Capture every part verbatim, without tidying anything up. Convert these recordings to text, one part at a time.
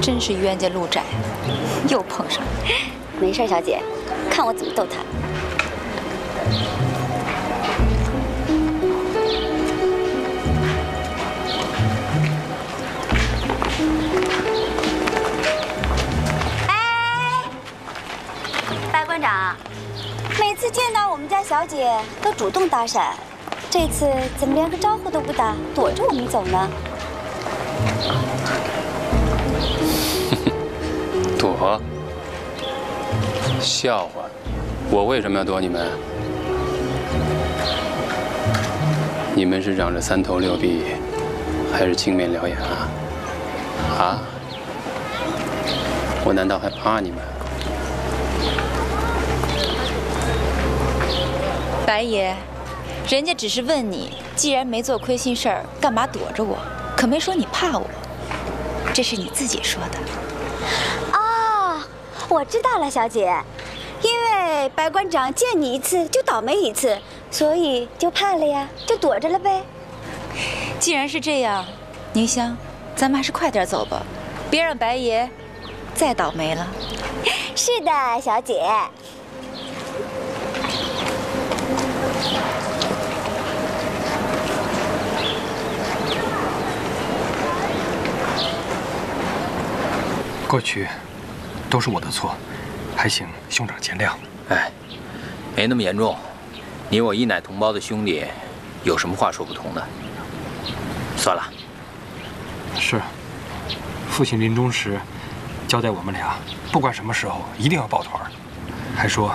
真是冤家路窄，又碰上了。没事，小姐，看我怎么逗他。 班长，每次见到我们家小姐都主动搭讪，这次怎么连个招呼都不打，躲着我们走呢？躲？笑话！我为什么要躲你们？你们是长着三头六臂，还是青面獠牙？啊？我难道还怕你们？ 白爷，人家只是问你，既然没做亏心事儿，干嘛躲着我？可没说你怕我，这是你自己说的。哦，我知道了，小姐，因为白馆长见你一次就倒霉一次，所以就怕了呀，就躲着了呗。既然是这样，宁香，咱们还是快点走吧，别让白爷再倒霉了。是的，小姐。 过去都是我的错，还请兄长见谅。哎，没那么严重。你我一奶同胞的兄弟，有什么话说不通的？算了。是，父亲临终时交代我们俩，不管什么时候一定要抱团，还说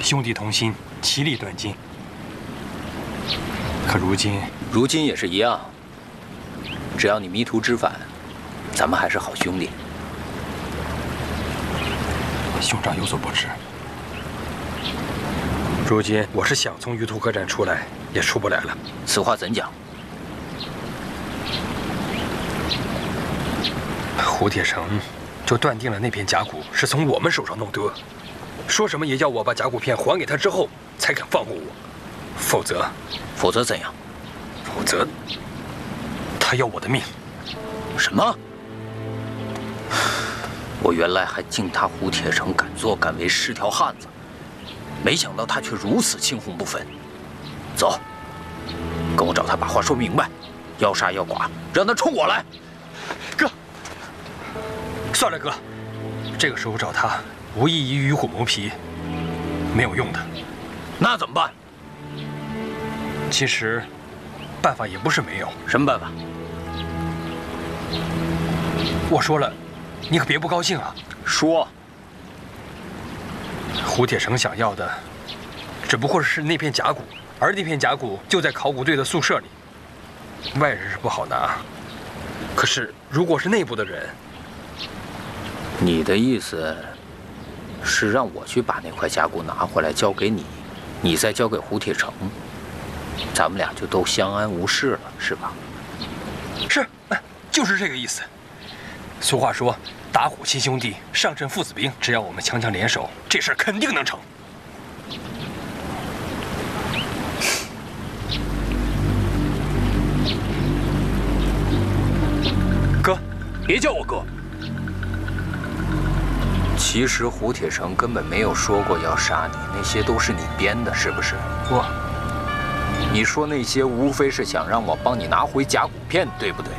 兄弟同心，其利断金。可如今，如今也是一样。只要你迷途知返，咱们还是好兄弟。 兄长有所不知，如今我是想从鱼图客栈出来，也出不来了。此话怎讲？胡铁成就断定了那片甲骨是从我们手上弄得，说什么也要我把甲骨片还给他之后才肯放过我，否则，否则怎样？否则，他要我的命。什么？ 我原来还敬他胡铁成敢做敢为是条汉子，没想到他却如此青红不粉。走，跟我找他把话说明白，要杀要剐，让他冲我来。哥，算了，哥，这个时候找他无异于与虎谋皮，没有用的。那怎么办？其实，办法也不是没有。什么办法？我说了。 你可别不高兴啊！说，胡铁成想要的，只不过是那片甲骨，而那片甲骨就在考古队的宿舍里。外人是不好拿，可是如果是内部的人，你的意思是让我去把那块甲骨拿回来交给你，你再交给胡铁成，咱们俩就都相安无事了，是吧？是，就是这个意思。 俗话说，打虎亲兄弟，上阵父子兵。只要我们强强联手，这事儿肯定能成。哥，别叫我哥。其实胡铁成根本没有说过要杀你，那些都是你编的，是不是？我，你说那些无非是想让我帮你拿回甲骨片，对不对？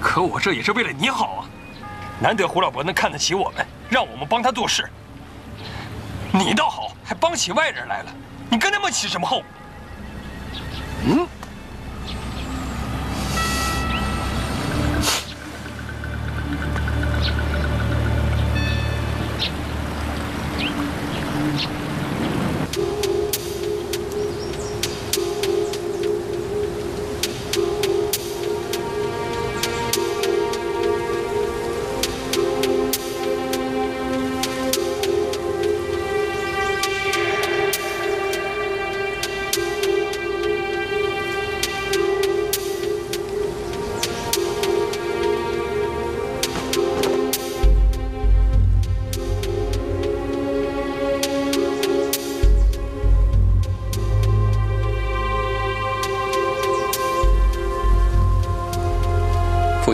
可我这也是为了你好啊！难得胡老伯能看得起我们，让我们帮他做事。你倒好，还帮起外人来了，你跟他们起什么哄？嗯？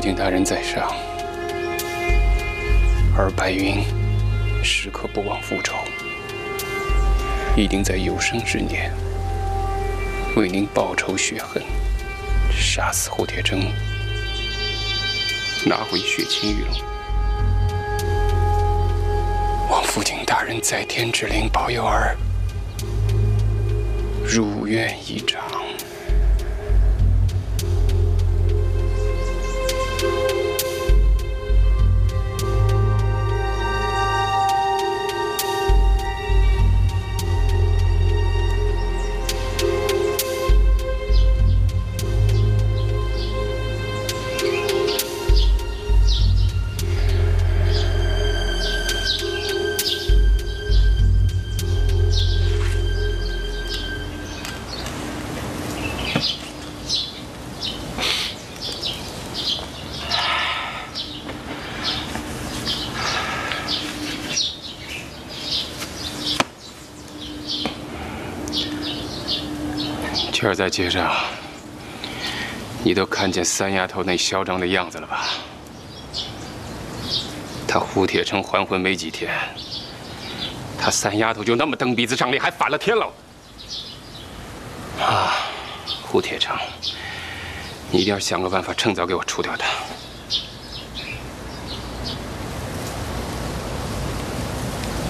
竟大人在上，而白云时刻不忘复仇，一定在有生之年为您报仇雪恨，杀死霍铁铮，拿回血亲玉龙。 望父亲大人在天之灵保佑儿如愿以偿。雀儿在街上，你都看见三丫头那嚣张的样子了吧？他胡铁铮还魂没几天，他三丫头就那么蹬鼻子上脸，还反了天了。啊，胡铁铮，你一定要想个办法，趁早给我除掉他。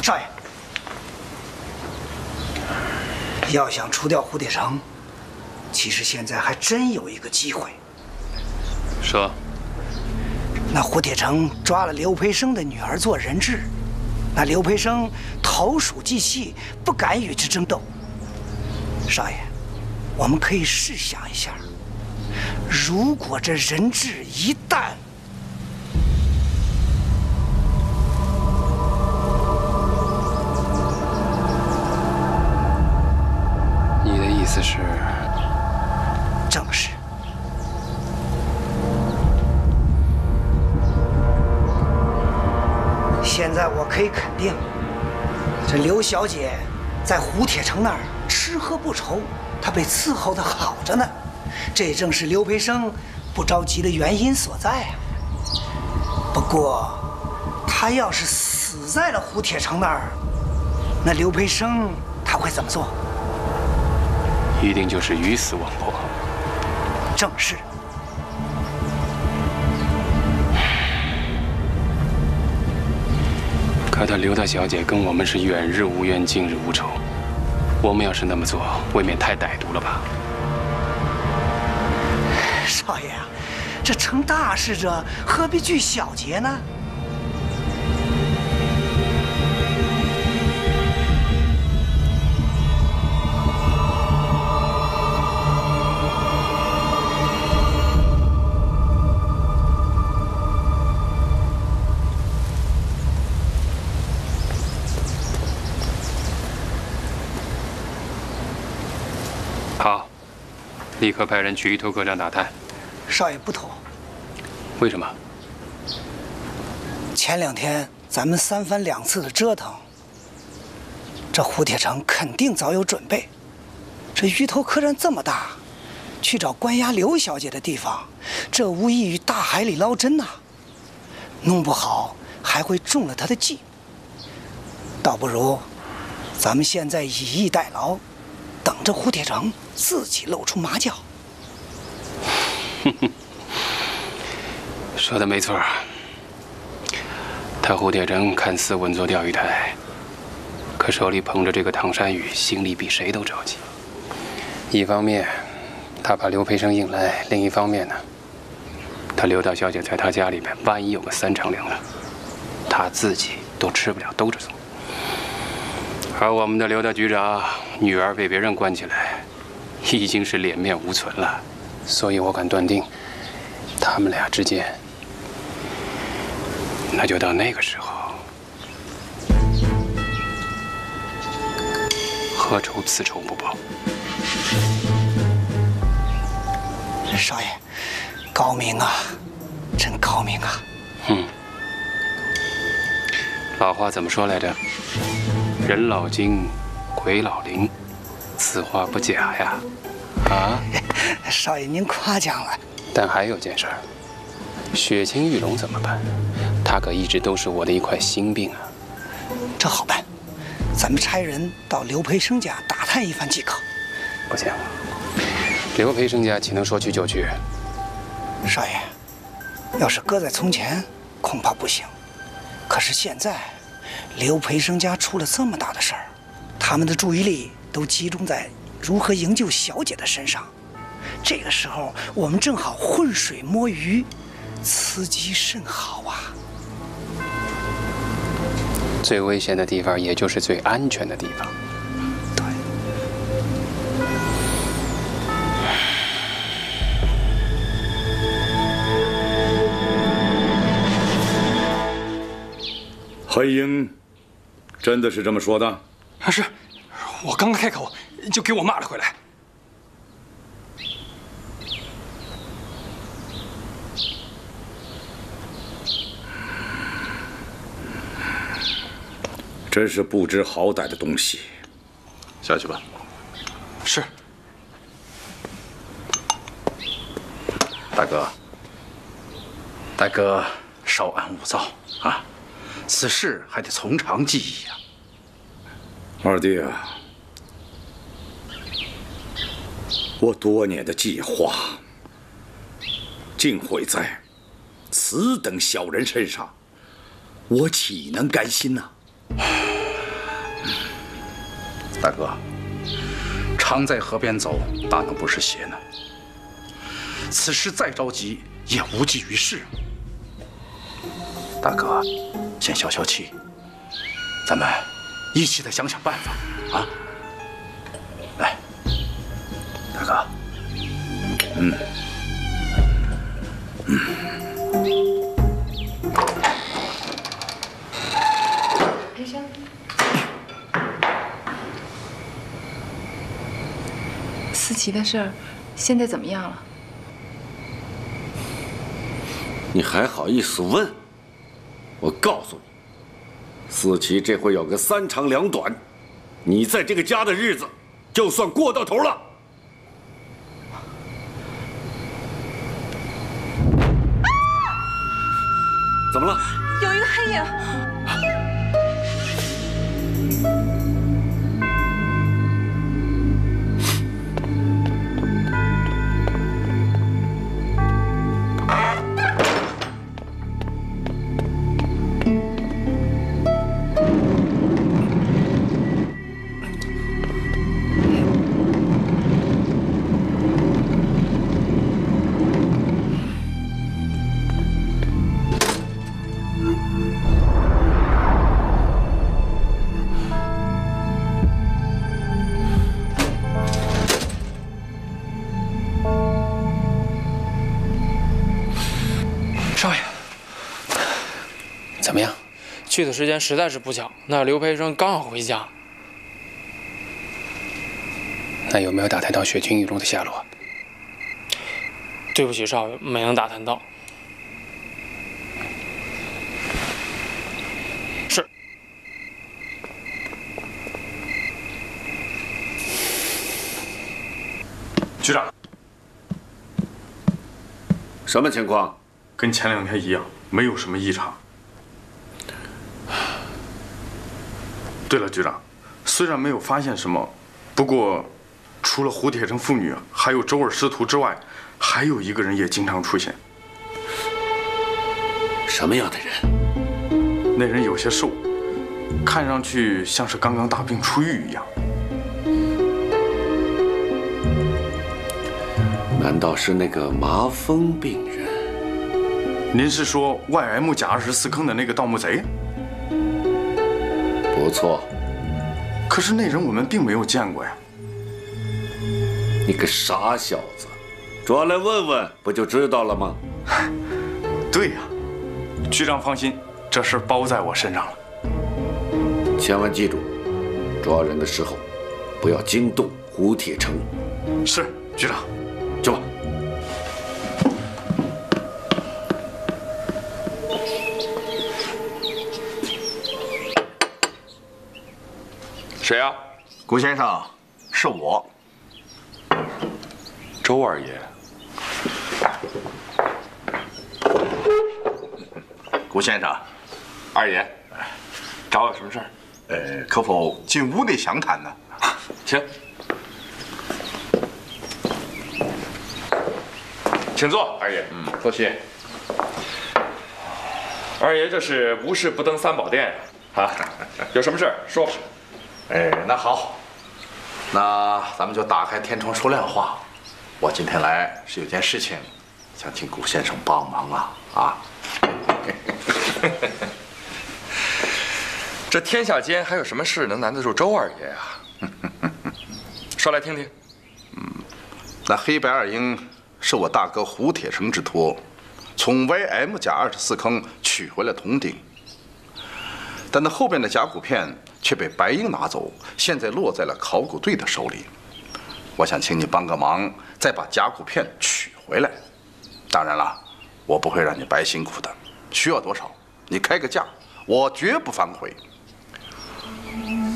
少爷，要想除掉胡铁铮。 其实现在还真有一个机会。说，那胡铁铮抓了刘培生的女儿做人质，那刘培生投鼠忌器，不敢与之争斗。少爷，我们可以试想一下，如果这人质一旦……你的意思是？ 正是。现在我可以肯定，这刘小姐在胡铁铮那儿吃喝不愁，她被伺候的好着呢。这正是刘培生不着急的原因所在啊。不过，他要是死在了胡铁铮那儿，那刘培生他会怎么做？一定就是鱼死网破。 正是。可她刘大小姐跟我们是远日无冤，近日无仇，我们要是那么做，未免太歹毒了吧？少爷啊，这成大事者何必惧小节呢？立刻派人去鱼头革厂打探。少爷不妥。为什么？前两天咱们三番两次的折腾，这胡铁铮肯定早有准备。这鱼头客栈这么大，去找关押刘小姐的地方，这无异于大海里捞针呐、啊！弄不好还会中了他的计。倒不如，咱们现在以逸待劳。 等着胡铁铮自己露出马脚。说的没错，他胡铁铮看似稳坐钓鱼台，可手里捧着这个唐山鱼，心里比谁都着急。一方面，他把刘培生引来；另一方面呢，他刘大小姐在他家里面，万一有个三长两短，他自己都吃不了兜着走。 而我们的刘大局长女儿被别人关起来，已经是脸面无存了，所以我敢断定，他们俩之间，那就到那个时候，何愁此仇不报？少爷，高明啊，真高明啊！嗯，老话怎么说来着？ 人老精，鬼老灵，此话不假呀！啊，少爷您夸奖了。但还有件事儿，雪清玉龙怎么办？他可一直都是我的一块心病啊。这好办，咱们差人到刘培生家打探一番即可。不行，刘培生家岂能说去就去？少爷，要是搁在从前，恐怕不行。可是现在，刘培生家出了这么大的事儿，他们的注意力都集中在如何营救小姐的身上。 这个时候，我们正好浑水摸鱼，此机甚好啊！最危险的地方，也就是最安全的地方。对。黑鹰真的是这么说的？啊，是，我刚开口就给我骂了回来。 真是不知好歹的东西！下去吧。是。大哥，大哥，稍安勿躁啊！此事还得从长计议呀。二弟啊，我多年的计划，竟毁在此等小人身上，我岂能甘心呢？ 大哥，常在河边走，大能不是邪呢？此事再着急也无济于事。大哥，先消消气，咱们一起再想想办法啊！来，大哥，嗯，嗯。 思琪的事儿，现在怎么样了？你还好意思问？我告诉你，思琪这回有个三长两短，你在这个家的日子就算过到头了。啊！怎么了？有一个黑影。 去的时间实在是不巧，那刘培生刚好回家。那有没有打探到雪清玉龙的下落？对不起，少爷，没能打探到。是。局长，什么情况？跟前两天一样，没有什么异常。 对了，局长，虽然没有发现什么，不过除了胡铁城父女还有周尔师徒之外，还有一个人也经常出现。什么样的人？那人有些瘦，看上去像是刚刚大病初愈一样。难道是那个麻风病人？您是说 Y M 甲二十四坑的那个盗墓贼？ 不错，可是那人我们并没有见过呀。你个傻小子，抓来问问不就知道了吗？对呀，局长放心，这事包在我身上了。千万记住，抓人的时候不要惊动胡铁城。是，局长，去吧。 谁呀、啊，顾先生，是我，周二爷。顾先生，二爷，找我什么事儿？呃，可否进屋内详谈呢？请，请坐，二爷。嗯，坐席。二爷这是无事不登三宝殿啊！有什么事儿说吧。哎，那好，那咱们就打开天窗说亮话。我今天来是有件事情，想请顾先生帮忙啊！啊。 这天下间还有什么事能难得住周二爷啊？说来听听。嗯，那黑白二鹰受我大哥胡铁成之托，从 Y M 甲二十四坑取回了铜鼎，但那后边的甲骨片却被白鹰拿走，现在落在了考古队的手里。我想请你帮个忙，再把甲骨片取回来。当然了，我不会让你白辛苦的。 需要多少？你开个价，我绝不反悔。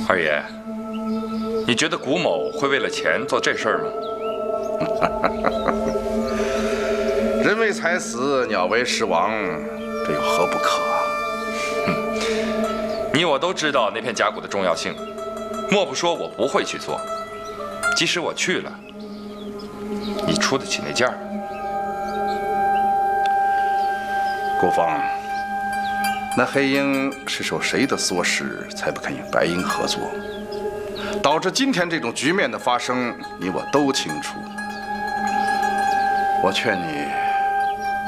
二爷，你觉得古某会为了钱做这事儿吗？人为财死，鸟为食亡，这又何不可啊？哼，你我都知道那片甲骨的重要性，莫不说我不会去做。即使我去了，你出得起那价？ 郭芳，那黑鹰是受谁的唆使，才不肯与白鹰合作，导致今天这种局面的发生，你我都清楚。我劝你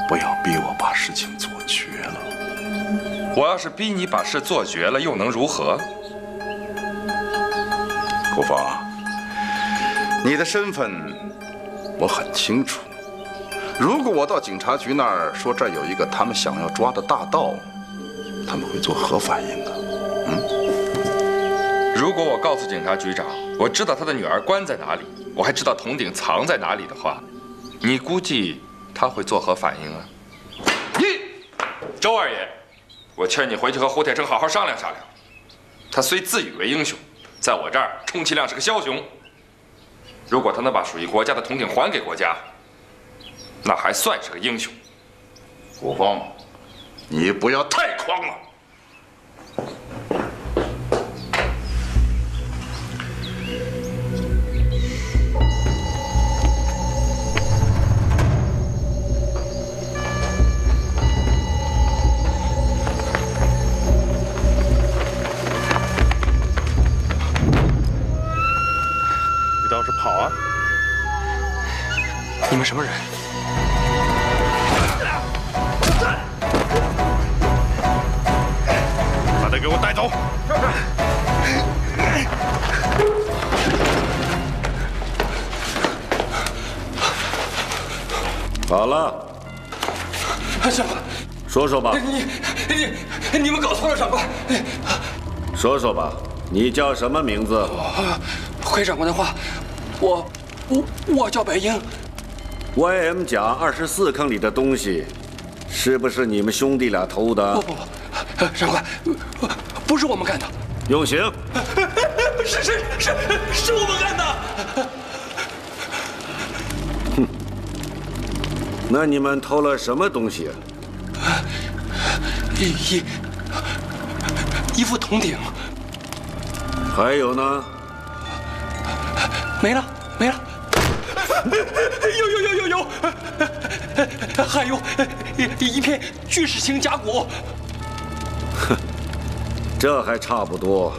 不要逼我把事情做绝了。我要是逼你把事做绝了，又能如何？郭芳，你的身份我很清楚。 如果我到警察局那儿说这儿有一个他们想要抓的大盗，他们会做何反应啊？嗯，如果我告诉警察局长，我知道他的女儿关在哪里，我还知道铜鼎藏在哪里的话，你估计他会做何反应啊？你，周二爷，我劝你回去和胡铁成好好商量商量。他虽自以为英雄，在我这儿充其量是个枭雄。如果他能把属于国家的铜鼎还给国家， 那还算是个英雄，古风，你不要太狂了。你倒是跑啊！你们什么人？ 给我带走！好了，小哥，说说吧。你、你、你们搞错了什么？说说吧，你叫什么名字？回长官的话，我、我、我叫白鹰。Y M 甲二十四坑里的东西，是不是你们兄弟俩偷的？不不不。 长官，不是我们干的。永行，是是是是我们干的。哼，那你们偷了什么东西啊？一一一副铜鼎。还有呢？没了，没了。有有有有有，还有一一片巨石形甲骨。 这还差不多。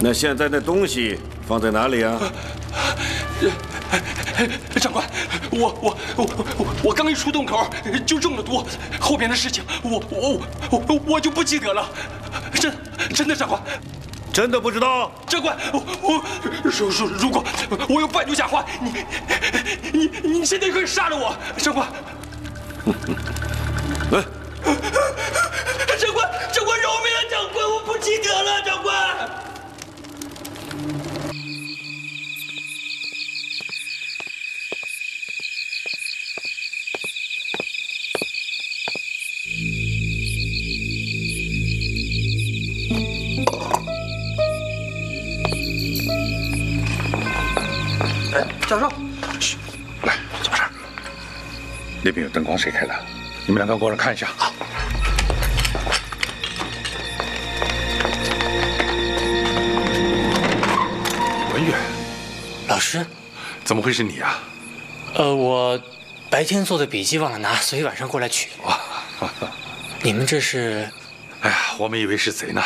那现在那东西放在哪里啊？长官，我我我我刚一出洞口就中了毒，后边的事情我我我我就不记得了。真真的长官，真的不知道。长官，我我如如如果我有半句假话，你你你现在可以杀了我，长官。来。 长官，长官，饶命啊！长官，我不记得了，长官。 教授，嘘，来，坐这儿。那边有灯光，谁开的？你们两个过来看一下。好。文远，老师，怎么会是你啊？呃，我白天做的笔记忘了拿，所以晚上过来取。哇，你们这是？哎呀，我们以为是贼呢。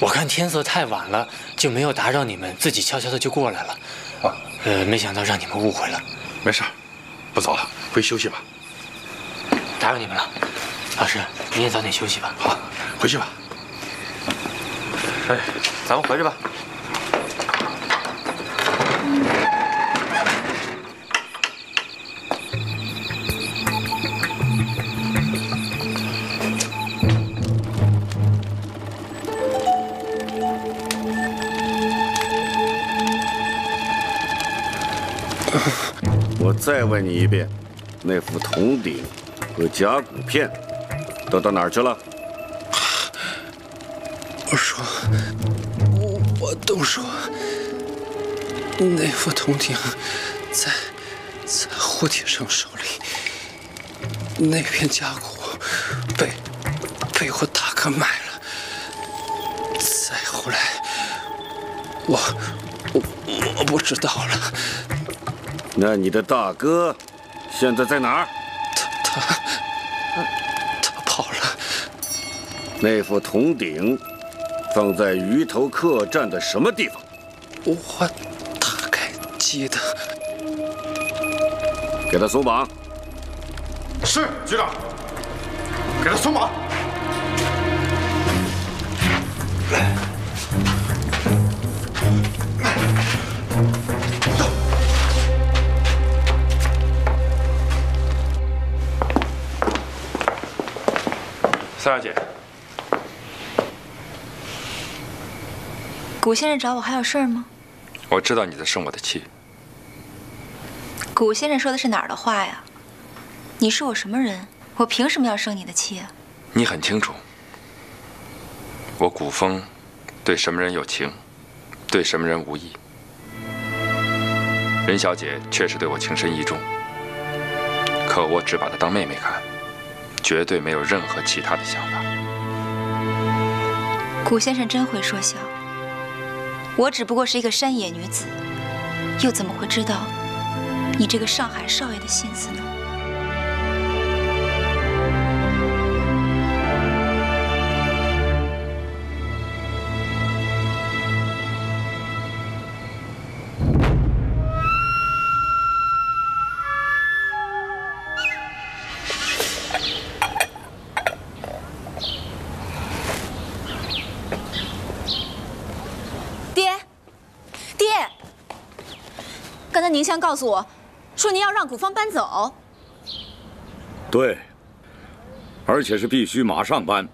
我看天色太晚了，就没有打扰你们，自己悄悄的就过来了。啊，呃，没想到让你们误会了。没事，不早了，回去休息吧。打扰你们了，老师，您也早点休息吧。好，回去吧。 哎，咱们回去吧。我再问你一遍，那副铜鼎和甲骨片都到哪儿去了？ 我说，我我都说，那副铜鼎在在胡铁生手里，那片甲骨被被我大哥卖了。再后来，我我我不知道了。那你的大哥现在在哪儿？他他他跑了。那副铜鼎。 放在鱼头客栈的什么地方？我大概记得。给他松绑。是局长。给他松绑。走。三小姐。 古先生找我还有事儿吗？我知道你在生我的气。古先生说的是哪儿的话呀？你是我什么人？我凭什么要生你的气啊？你很清楚，我古风对什么人有情，对什么人无意。任小姐确实对我情深意重，可我只把她当妹妹看，绝对没有任何其他的想法。古先生真会说笑。 我只不过是一个山野女子，又怎么会知道你这个上海少爷的心思呢？宁香告诉我，说您要让古方搬走。对，而且是必须马上搬。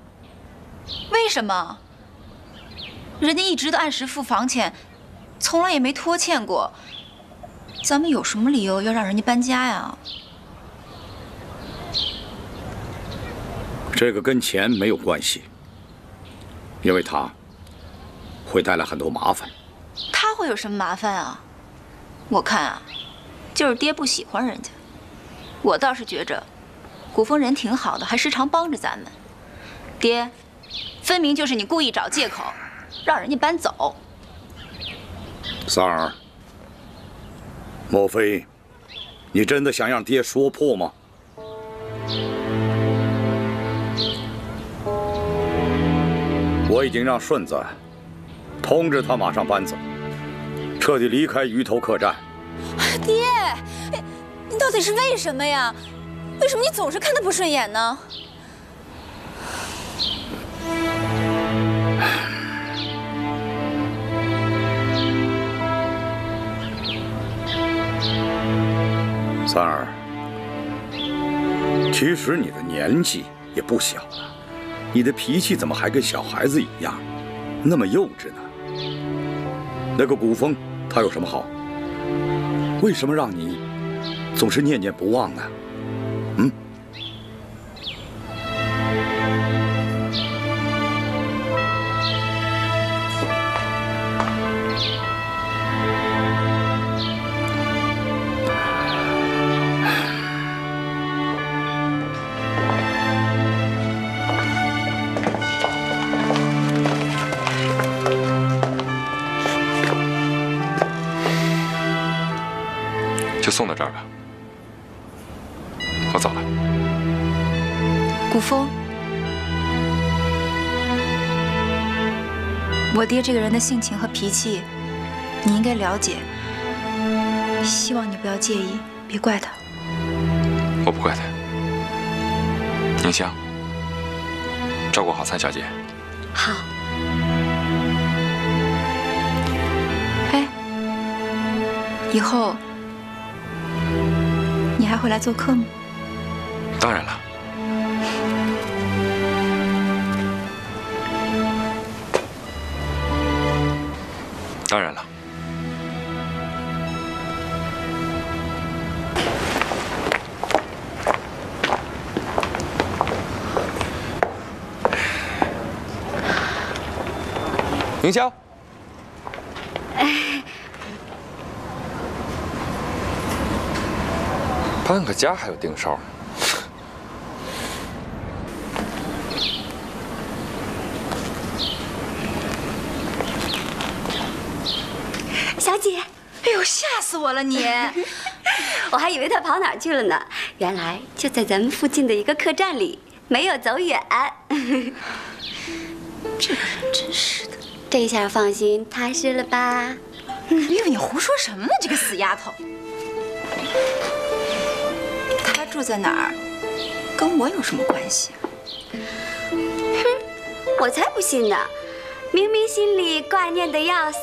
为什么？人家一直都按时付房钱，从来也没拖欠过。咱们有什么理由要让人家搬家呀？这个跟钱没有关系，因为他会带来很多麻烦。他会有什么麻烦啊？ 我看啊，就是爹不喜欢人家。我倒是觉着，古风人挺好的，还时常帮着咱们。爹，分明就是你故意找借口，让人家搬走。三儿，莫非你真的想让爹说破吗？我已经让顺子通知他马上搬走。 彻底离开鱼头客栈，爹，你到底是为什么呀？为什么你总是看他不顺眼呢？三儿，其实你的年纪也不小了，你的脾气怎么还跟小孩子一样，那么幼稚呢？那个古风。 他有什么好？为什么让你总是念念不忘呢？嗯？就送到这儿吧。我走了。古风，我爹这个人的性情和脾气，你应该了解。希望你不要介意，别怪他。我不怪他。宁香，照顾好三小姐。好。哎，以后你还会来做客吗？当然了。当然了。 凌霄，搬个家还有盯梢。小姐，哎呦，吓死我了你！我还以为他跑哪儿去了呢，原来就在咱们附近的一个客栈里，没有走远。这个人真是的。 这一下放心踏实了吧？哎呦，你胡说什么呢？这个死丫头！她住在哪儿，跟我有什么关系啊？哼，我才不信呢！明明心里挂念的要死，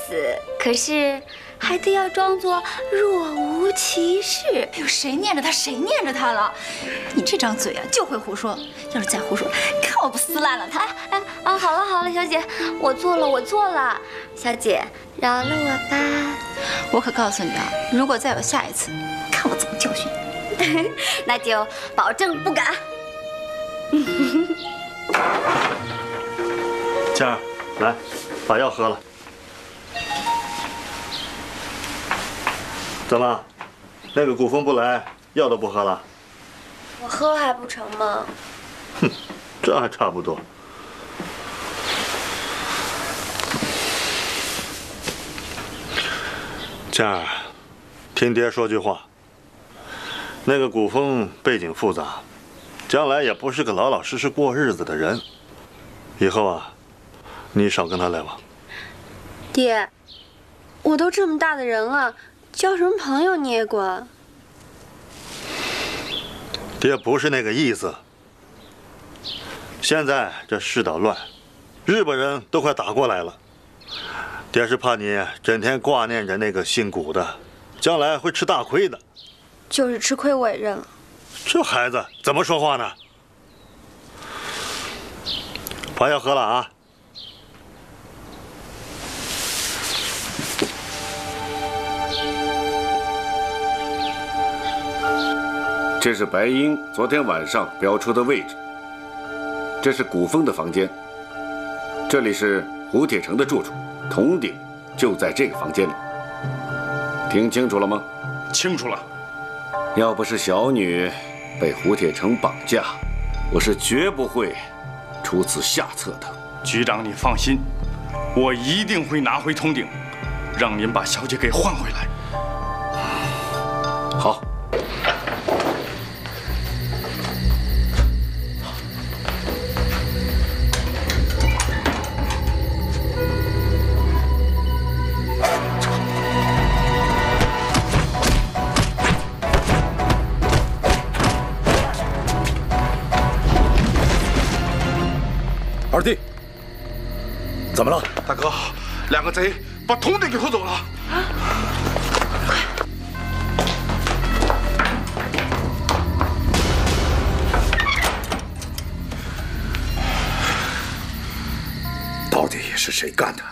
可是还得要装作若无其事。哎呦，谁念着她，谁念着她了？你这张嘴啊，就会胡说！要是再胡说，看我不撕烂了她！哎。 啊，好了好了，小姐，我错了，我错了，小姐饶了我吧。我可告诉你啊，如果再有下一次，看我怎么教训你。那就保证不敢。倩儿，来，把药喝了。怎么，那个古风不来，药都不喝了？我喝还不成吗？哼，这还差不多。 倩儿，听爹说句话。那个古风背景复杂，将来也不是个老老实实过日子的人。以后啊，你少跟他来往。爹，我都这么大的人了，交什么朋友你也管？爹不是那个意思。现在这世道乱，日本人都快打过来了。 爹是怕你整天挂念着那个姓古的，将来会吃大亏的。就是吃亏我也认了。这孩子怎么说话呢？把药喝了啊！这是白英昨天晚上标出的位置，这是古风的房间，这里是胡铁城的住处。 铜鼎就在这个房间里，听清楚了吗？清楚了。要不是小女被胡铁城绑架，我是绝不会出此下策的。局长，你放心，我一定会拿回铜鼎，让您把小姐给换回来。好。二弟，怎么了？大哥，两个贼把铜鼎给偷走了。啊！快！到底是谁干的？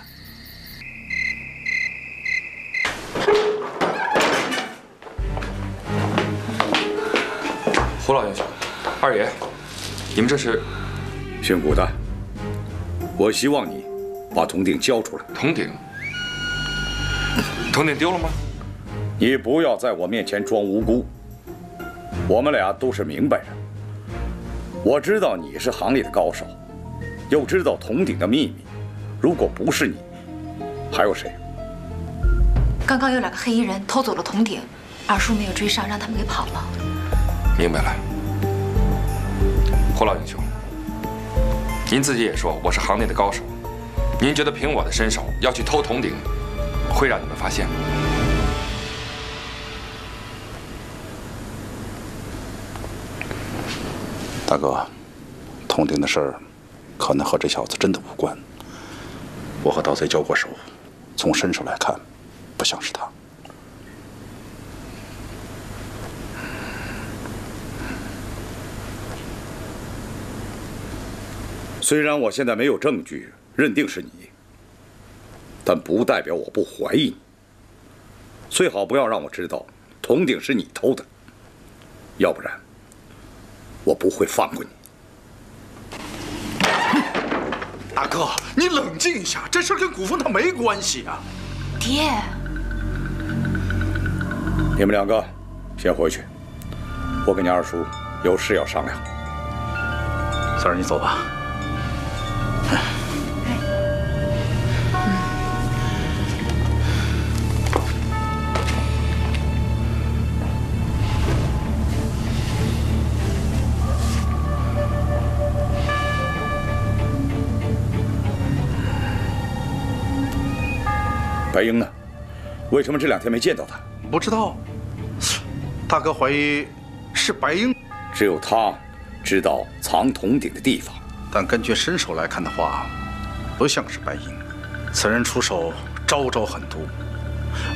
胡老英雄，二爷，你们这是姓古的。 我希望你把铜鼎交出来。铜鼎，铜鼎丢了吗？你不要在我面前装无辜。我们俩都是明白人，我知道你是行里的高手，又知道铜鼎的秘密。如果不是你，还有谁？刚刚有两个黑衣人偷走了铜鼎，二叔没有追上，让他们给跑了。明白了。胡老英雄，您自己也说我是行内的高手，您觉得凭我的身手要去偷铜鼎，会让你们发现吗？大哥，铜鼎的事儿可能和这小子真的无关。我和盗贼交过手，从身手来看，不像是他。 虽然我现在没有证据认定是你，但不代表我不怀疑你。最好不要让我知道铜鼎是你偷的，要不然我不会放过你。大哥，你冷静一下，这事跟古风他没关系啊！爹，你们两个先回去，我跟你二叔有事要商量。三儿，你走吧。 白英呢？为什么这两天没见到他？不知道，大哥怀疑是白英。只有他知道藏铜鼎的地方。 但根据身手来看的话，不像是白银。此人出手招招狠毒，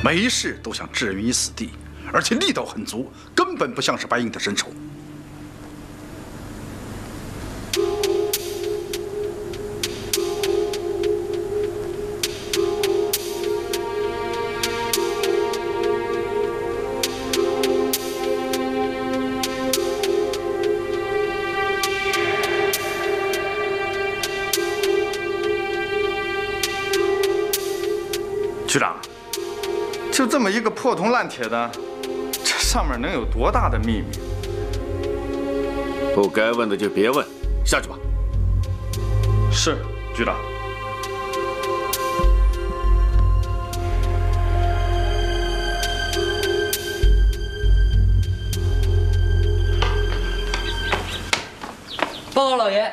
每一式都想置人于死地，而且力道很足，根本不像是白银的身手。一个破铜烂铁的，这上面能有多大的秘密？不该问的就别问，下去吧。是，局长。报告老爷，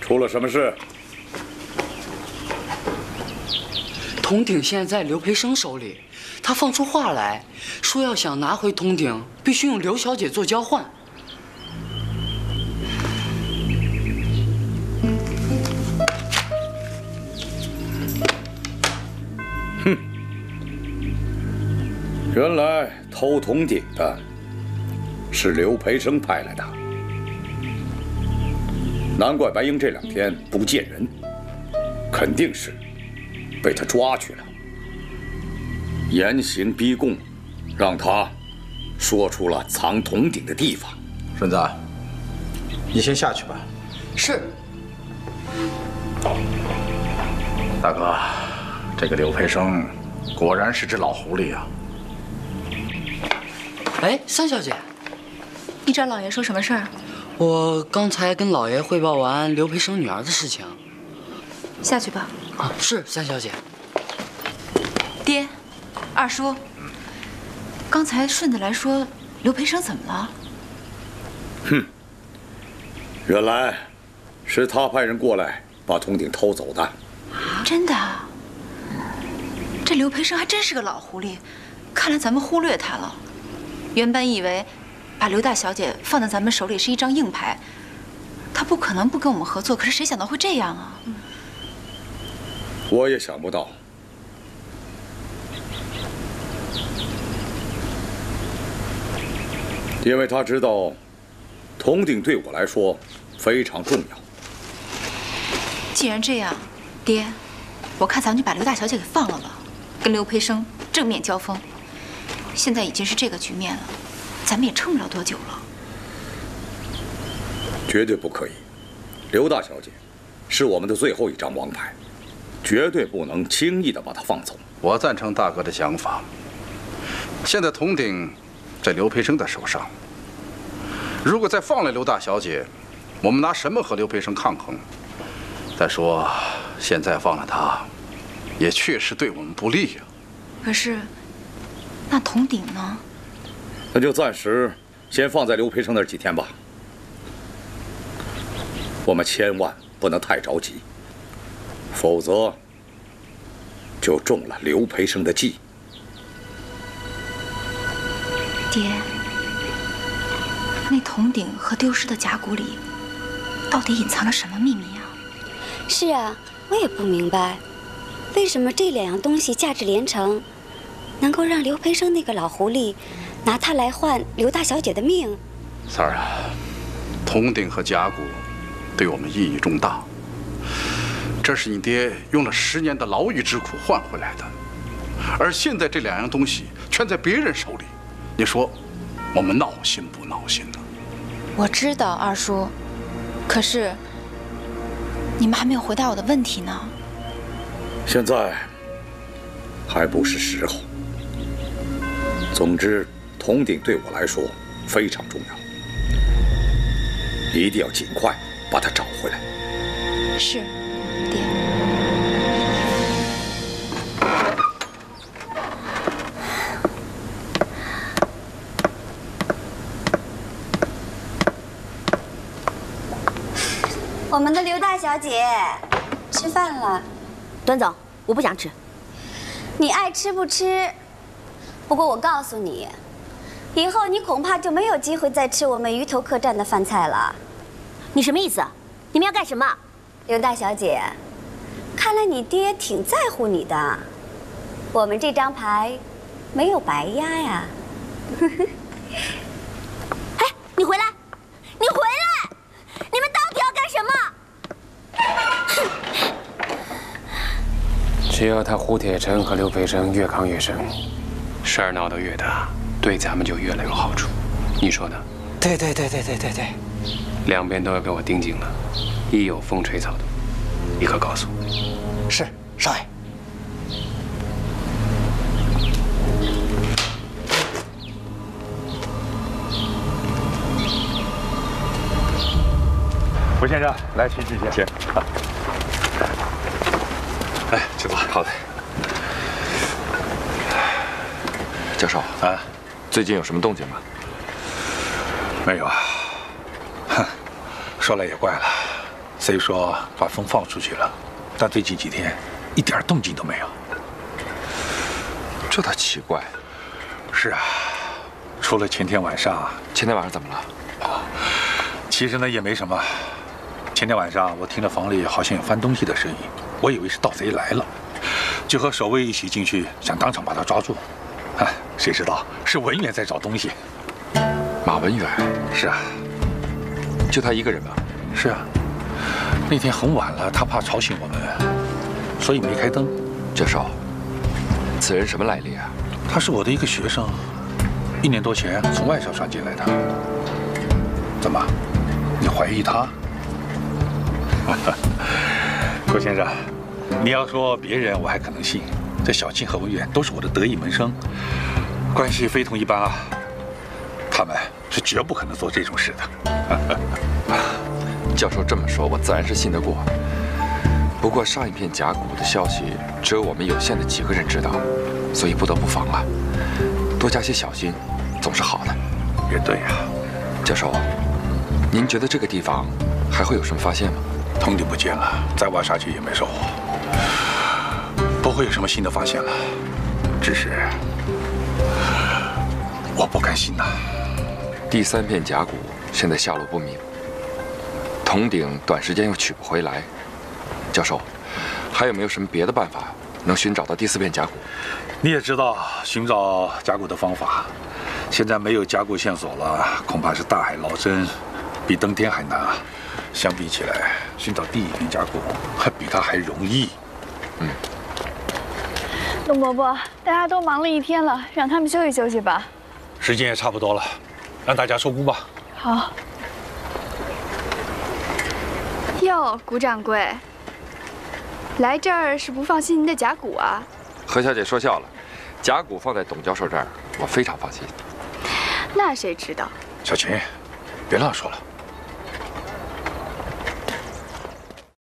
出了什么事？ 铜鼎现在在刘培生手里，他放出话来说，要想拿回铜鼎，必须用刘小姐做交换。哼，原来偷铜鼎的是刘培生派来的，难怪白英这两天不见人，肯定是。 被他抓去了，严刑逼供，让他说出了藏铜鼎的地方。顺子，你先下去吧。是。大哥，这个刘培生果然是只老狐狸啊！哎，三小姐，你找老爷说什么事儿？我刚才跟老爷汇报完刘培生女儿的事情。下去吧。 啊，是三小姐。爹，二叔，刚才顺子来说刘培生怎么了？哼，原来是他派人过来把铜鼎偷走的。真的？这刘培生还真是个老狐狸，看来咱们忽略他了。原本以为把刘大小姐放在咱们手里是一张硬牌，他不可能不跟我们合作。可是谁想到会这样啊？ 我也想不到，因为他知道，铜鼎对我来说非常重要。既然这样，爹，我看咱们就把刘大小姐给放了吧，跟刘培生正面交锋。现在已经是这个局面了，咱们也撑不了多久了。绝对不可以，刘大小姐是我们的最后一张王牌。 绝对不能轻易的把他放走。我赞成大哥的想法。现在铜鼎在刘培生的手上，如果再放了刘大小姐，我们拿什么和刘培生抗衡？再说，现在放了他，也确实对我们不利呀。可是，那铜鼎呢？那就暂时先放在刘培生那儿几天吧。我们千万不能太着急，否则就中了刘培生的计。爹，那铜鼎和丢失的甲骨里，到底隐藏了什么秘密呀？是啊，我也不明白，为什么这两样东西价值连城，能够让刘培生那个老狐狸拿它来换刘大小姐的命？三儿啊，铜鼎和甲骨对我们意义重大，这是你爹用了十年的牢狱之苦换回来的，而现在这两样东西全在别人手里，你说我们闹心不闹心呢？我知道二叔，可是你们还没有回答我的问题呢。现在还不是时候。总之，铜鼎对我来说非常重要，一定要尽快把它找回来。是，爹。我们的刘大小姐，吃饭了。端总，我不想吃。你爱吃不吃？不过我告诉你，以后你恐怕就没有机会再吃我们鱼头客栈的饭菜了。你什么意思？你们要干什么？刘大小姐，看来你爹挺在乎你的。我们这张牌没有白压呀。哎，你回来！你回来！你们到底要干什么？只要他胡铁城和刘培生越抗越生，事儿闹得越大，对咱们就越来越有好处。你说呢？对对对对对对对。两边都要给我盯紧了，一有风吹草动，立刻告诉我。是，少爷。胡先生，来取几件。行。来，去吧。好的。教授啊，最近有什么动静吗？没有啊。说来也怪了，虽说把风放出去了，但最近几天一点动静都没有。这倒奇怪。是啊，除了前天晚上。前天晚上怎么了？啊，其实呢也没什么。前天晚上我听着房里好像有翻东西的声音，我以为是盗贼来了，就和守卫一起进去，想当场把他抓住。哎，谁知道是文远在找东西。马文远？是啊。就他一个人吗？是啊，那天很晚了，他怕吵醒我们，所以没开灯。教授，此人什么来历啊？他是我的一个学生，一年多前从外校传进来的。怎么，你怀疑他？郭先生，你要说别人我还可能信，这小庆和文远都是我的得意门生，关系非同一般啊。他们是绝不可能做这种事的。教授这么说，我自然是信得过。不过上一片甲骨的消息，只有我们有限的几个人知道，所以不得不防啊。多加些小心，总是好的。也对呀。教授，您觉得这个地方还会有什么发现吗？铜鼎不见了，再挖下去也没收获，不会有什么新的发现了。只是我不甘心呐。第三片甲骨现在下落不明，铜鼎短时间又取不回来。教授，还有没有什么别的办法能寻找到第四片甲骨？你也知道寻找甲骨的方法，现在没有甲骨线索了，恐怕是大海捞针，比登天还难啊。相比起来，寻找第一片甲骨还比它还容易。嗯。董伯伯，大家都忙了一天了，让他们休息休息吧。时间也差不多了。让大家收工吧。好。哟，谷掌柜，来这儿是不放心您的甲骨啊？何小姐说笑了，甲骨放在董教授这儿，我非常放心。那谁知道？小琴，别乱说了。